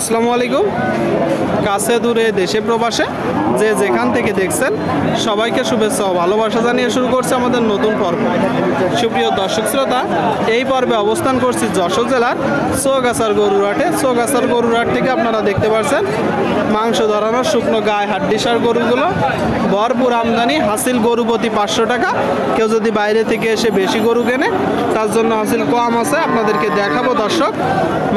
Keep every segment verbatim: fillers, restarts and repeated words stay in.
আসসালামু আলাইকুম। কাছে দূরে দেশে প্রবাসে যে যেখান থেকে দেখছেন সবাইকে শুভেচ্ছা ও ভালোবাসা জানিয়ে শুরু করছে আমাদের নতুন পর্ব। সুপ্রিয় দর্শক শ্রোতা, এই পর্বে অবস্থান করছি যশোর জেলার চৌগাছার গরুরহাটে। চৌগাছার গরুরহাট থেকে আপনারা দেখতে পাচ্ছেন মাংস ধরানোর শুকনো গায়ে হাড্ডিসার গরুগুলো ভরপুর আমদানি। হাসিল গরু প্রতি পাঁচশো টাকা। কেউ যদি বাইরে থেকে এসে বেশি গরু কেনে তার জন্য হাসিল কম আছে, আপনাদেরকে দেখাবো। দর্শক,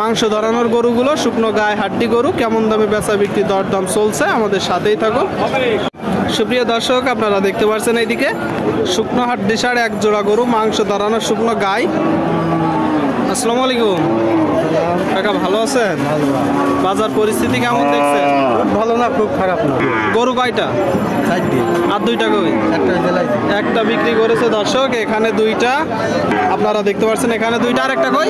মাংস ধরানোর গরুগুলো শুকনো গায়ে হাড্ডি গরু কেমন দামে বেচা বিক্রি দরদাম চলছে, আমাদের সাথেই থাকুন। সুপ্রিয় দর্শক, আপনারা দেখতে পাচ্ছেন এইদিকে শুকনো হাড্ডিসার এক জোড়া গরু, মাংস ধরানোর শুকনো গায়ে। আসসালামু আলাইকুম কাকা, ভালো আছেন? বাজার পরিস্থিতি কেমন দেখছেন? ভালো না, খুব খারাপ না। গরু কয়টা? আর দুইটা কই? একটা বিক্রি করেছে। দর্শক, এখানে দুইটা আপনারা দেখতে পাচ্ছেন, এখানে দুইটা আর একটা কই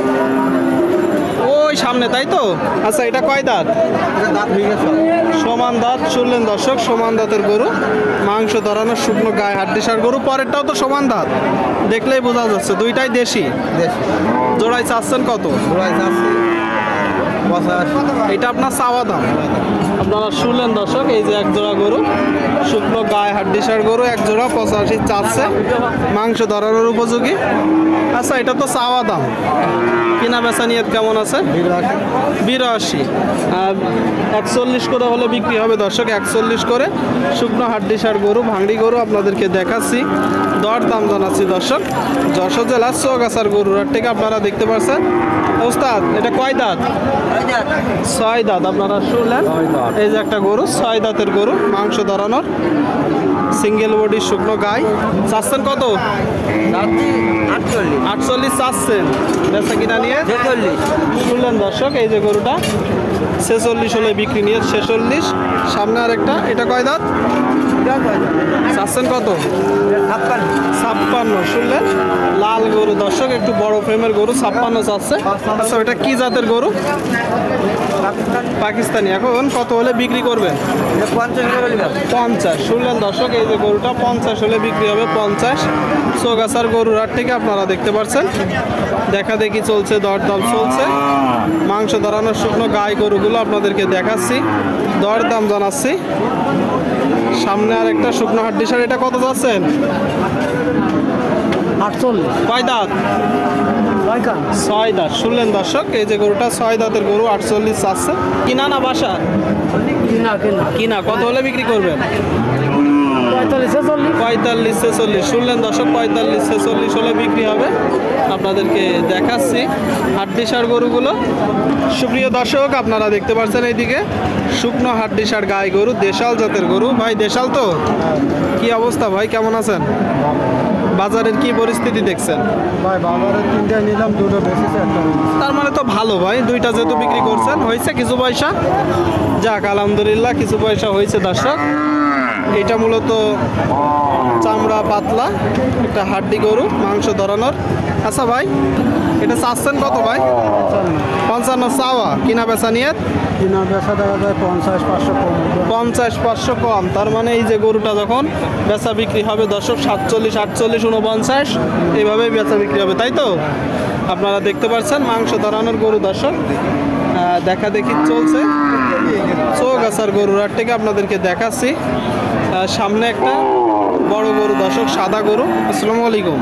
ওই সামনে, তাই তো? আচ্ছা, এটা কয় দাঁত? সমান দাঁত। শুনলেন দর্শক, সমান দাঁতের গরু, মাংস ধরানোর শুকনো গায়ে হাড্ডিসার গরু। পরেরটাও তো সমান দাঁত, দেখলেই বোঝা যাচ্ছে। দুইটাই দেশি। জোড়ায় চাচ্ছেন কত? জোড়ায় চাচ্ছেন এটা আপনার চাওয়া দাম। আপনারা শুনলেন দর্শক, এই যে এক জোড়া গরু, শুকনো গায়ে হাড্ডিসার গরু এক জোড়া, পঁচাশি চাচ্ছে, মাংস ধরানোর উপযোগী। আচ্ছা, এটা তো চাওয়া দাম, কিনা বেচা নিয়ে কেমন আছে? বিরাশি। আর একচল্লিশ করে হলে বিক্রি হবে। দর্শক, একচল্লিশ করে শুকনো হাড্ডিসার গরু, ভাঙড়ি গরু আপনাদেরকে দেখাচ্ছি, দর দাম জানাচ্ছি। দর্শক, যশোর জেলার চৌগাছার গরুর থেকে আপনারা দেখতে পাচ্ছেন। ওস্তাদ, এটা কয় দাঁত? ছয় দাঁত। আপনারা শুনলেন, এই যে একটা গরু, ছয় দাঁতের গরু, মাংস ধরানোর, সিঙ্গেল বডি, শুকনো গাই। চাচ্ছেন কত? আটচল্লিশ চাচ্ছেন। বেচা কিনা নিয়ে শুনলেন দর্শক, এই যে গরুটা ছেচল্লিশ হলে বিক্রি নিয়ে ছেচল্লিশ। সামনে আর একটা, এটা কয় দাঁত? চাচ্ছেন কত? ছাপ্পান্ন। শুনলেন, লাল গরু দর্শক, একটু বড় ফ্রেমের গরু, ছাপ্পান্ন চাচ্ছে। আচ্ছা, এটা কি জাতের গরু? পাকিস্তানি। এখন কত হলে বিক্রি করবেন? পঞ্চাশ। শুনলেন দর্শক, এই যে গরুটা পঞ্চাশ হলে বিক্রি হবে। পঞ্চাশ। চৌগাছার গরুরহাট থেকে আপনারা দেখতে পাচ্ছেন, দেখা দেখি চলছে, দরদাম চলছে। মাংস ধরানোর শুকনো গাই গরুগুলো আপনাদেরকে দেখাচ্ছি, দরদাম জানাচ্ছি। সামনে আর একটা শুকনো হাড্ডিসার, এটা কত যাচ্ছেন? আটচল্লিশ। কয় দাঁত? ছয় দাঁত। শুনলেন দর্শক, এই যে গরুটা ছয় দাঁতের গরু, আটচল্লিশ চাচ্ছে। কিনা না বাসা? কিনা। কত হলে বিক্রি করবেন? পঁয়তাল্লিশ ছেচল্লিশ। শুনলেন দর্শক, পঁয়তাল্লিশ ছেচল্লিশ হলে বিক্রি হবে। আপনাদেরকে দেখাচ্ছি হাড্ডিসার গরুগুলো। সুপ্রিয় দর্শক, আপনারা দেখতে পাচ্ছেন এইদিকে শুকনো হাড্ডিসার গায়ে গরু, দেশাল জাতের গরু। ভাই দেশাল তো? কি অবস্থা ভাই, কেমন আছেন? বাজারের কি পরিস্থিতি দেখছেন? ভাই বাজারে তিনটা নিলাম, দুটো বেশিছে, একটা নিলাম। তার মানে তো ভালো ভাই, দুইটা যেহেতু বিক্রি করছেন, হয়েছে কিছু পয়সা? যাক আলহামদুলিল্লাহ, কিছু পয়সা হয়েছে। দর্শক, এটা মূলত চামড়া পাতলা একটা হাড্ডি গরু, মাংস ধরানোর। আচ্ছা ভাই, এটা চাচ্ছেন কত ভাই? পঞ্চান্ন চাওয়া। কিনা বেচা নিয়ে? কিনা বেচা দেখা যায় পঞ্চাশ পাঁচশো কম। পঞ্চাশ পাঁচশো কম। তার মানে এই যে গরুটা যখন বেচা বিক্রি হবে দর্শক, সাতচল্লিশ আটচল্লিশ উনপঞ্চাশ এইভাবেই বেচা বিক্রি হবে, তাই তো? আপনারা দেখতে পাচ্ছেন মাংস ধরানোর গরু। দর্শক, দেখা দেখি চলছে। চৌগাছার গরুরহাট থেকে আপনাদেরকে দেখাচ্ছি। সামনে একটা বড় গরু দর্শক, সাদা গরু। আসসালামু আলাইকুম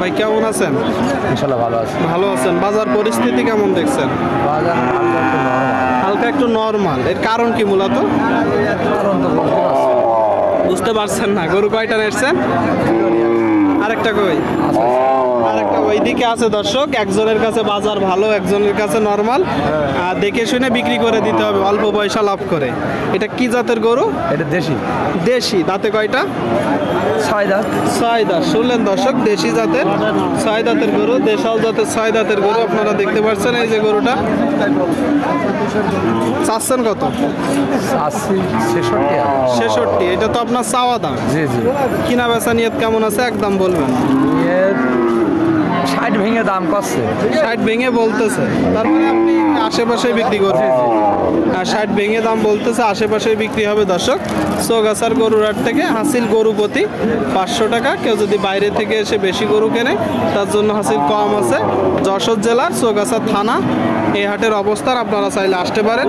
ভাই, কেমন আছেন? ইনশাআল্লাহ ভালো আছেন। ভালো আছেন। বাজার পরিস্থিতি কেমন দেখছেন? বাজার হালকা একটু নরমাল। এর কারণ কি মূলত? বুঝতে পারছেন না। গরু কয়টা নেছেন? আরেকটা কই? আরেকটা ওইদিকে আছে। দর্শক, একজনের কাছে বাজার ভালো, একজনের কাছে নরমাল। আর দেখে শুনে বিক্রি করে দিতে হবে, অল্প পয়সা লাভ করে। এটা কি জাতের গরু? এটা দেশি। দেশি। দাঁতে কয়টা? ছয় দাঁত। ছয় দাঁত। শুনলেন দর্শক, দেশি জাতের ছয় দাঁতের গরু, দেশাল জাতের ছয় দাঁতের গরু। আপনারা দেখতে পাচ্ছেন এই যে গরুটা। চাচ্ছেন কত? ছেষট্টি। এটা তো আপনার চাওয়া দাম। জি জি। কিনা বেচা নিয়ত কেমন আছে? একদম বলবেন। ষাট ভেঙে দাম করছে, ষাট ভেঙে বলতেছে, তারপরে আপনি আশেপাশে বিক্রি করছেন। আর ষাট ভেঙে দাম বলতেছে, আশেপাশে বিক্রি হবে। দর্শক, চৌগাছার গরুর হাট থেকে হাসিল গরু প্রতি পাঁচশো টাকা। কেউ যদি বাইরে থেকে এসে বেশি গরু কেনে তার জন্য হাসিল কম আছে। যশোর জেলার চৌগাছা থানা এই হাটের অবস্থান, আপনারা চাইলে আসতে পারেন।